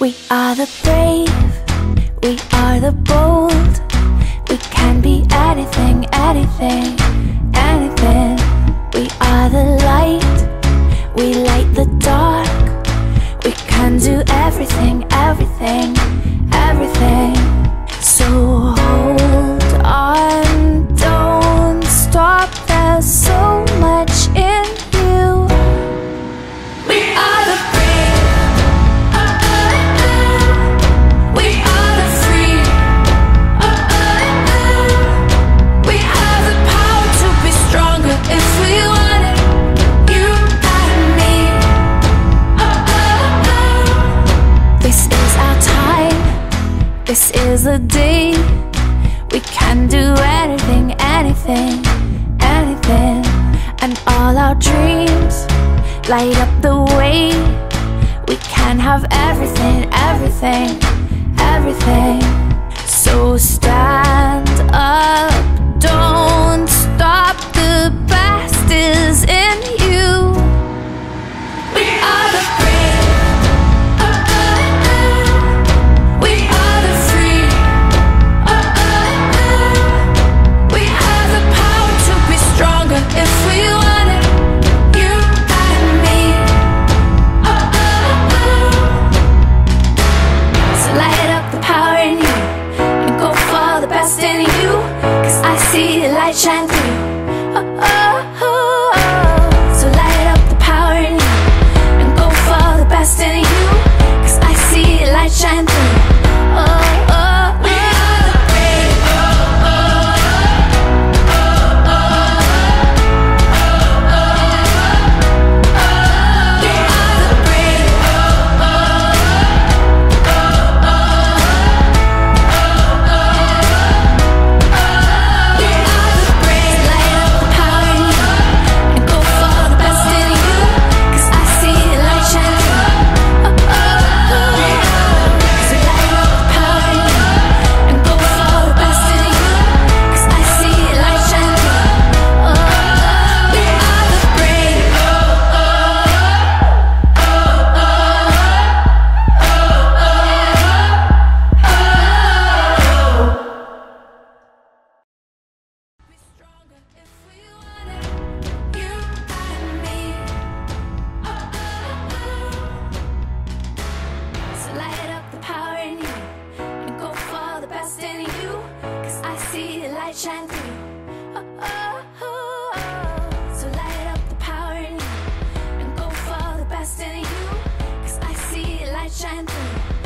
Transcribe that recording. We are the brave, we are the bold. We can be anything, anything, anything. We are the light, we light the dark. We can do everything, everything, everything. So hold on, don't stop, there's so much in you. We are the brave. We are the free. We have the power to be stronger if we want it. You and me. This is our time. This is the day. We can do anything, anything, anything. And all our dreams light up the way. We can have everything, everything, everything. So stand up, don't stop. The best is in you. We are the brave. We are the free. We have the power to be stronger if we want it. In you, 'cause I see the light shine through. Oh, oh, oh, oh. So light up the power in you and go for the best in you, 'cause I see the light shine through. Oh, oh. Shine through.